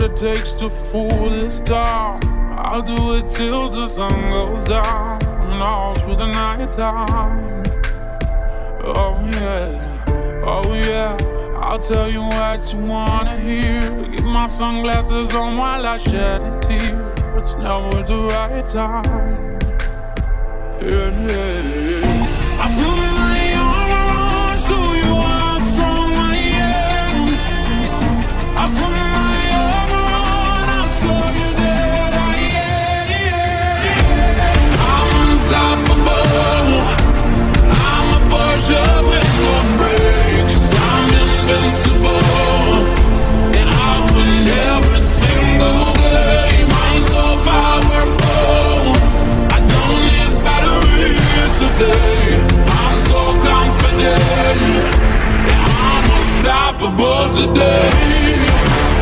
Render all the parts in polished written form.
what it takes to fool this town. I'll do it till the sun goes down and all through the night time. Oh yeah, oh yeah, I'll tell you what you wanna hear. Get my sunglasses on while I shed a tear. It's never the right time. Yeah, yeah, yeah. I'm blooming like I'm so you are strong, I am. I'm blooming. Unstoppable today,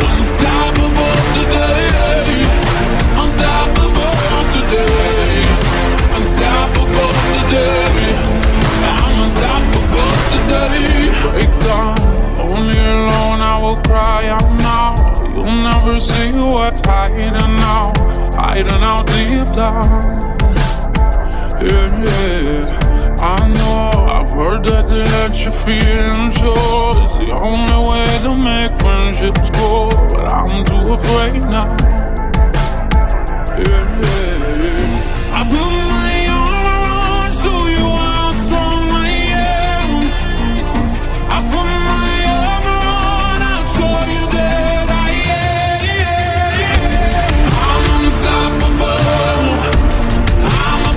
unstoppable today, unstoppable today, unstoppable today, I'm unstoppable today. Break down, only alone I will cry out now. You'll never see what's hiding out deep down. Yeah, yeah, I know, I've heard that they let you feel show. It's the only way to make friendships grow, but I'm too afraid now. Yeah, yeah, yeah. I blew my arm, so you are strong, I am. I put my arm on, I'll show you that I am. Yeah. I'm unstoppable, I'm a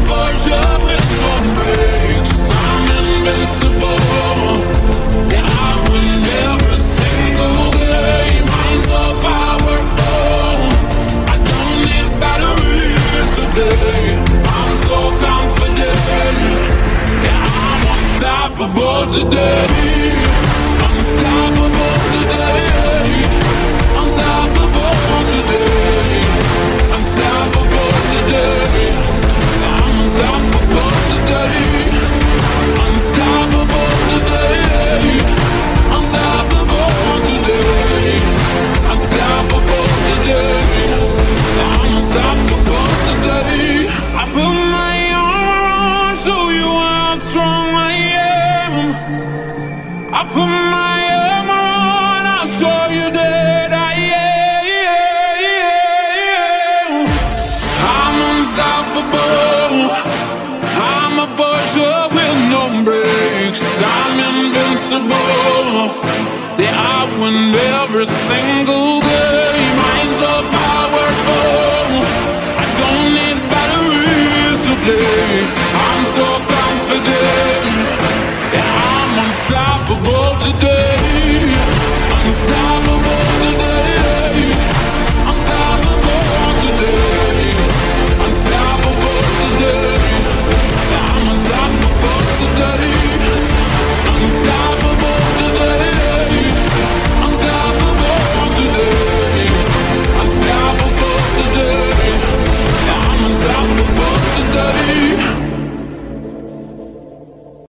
Porsche with no brakes. Unstoppable today, unstoppable today, unstoppable today, unstoppable today, I'm unstoppable today, unstoppable today, unstoppable today, unstoppable today, I'm unstoppable today. I put my armor on so you are strong. I put my armor on, I'll show you that I am. I'm unstoppable, I'm a Porsche with no brakes. I'm invincible, yeah, I win every single day. Mine's so powerful, I don't need batteries today.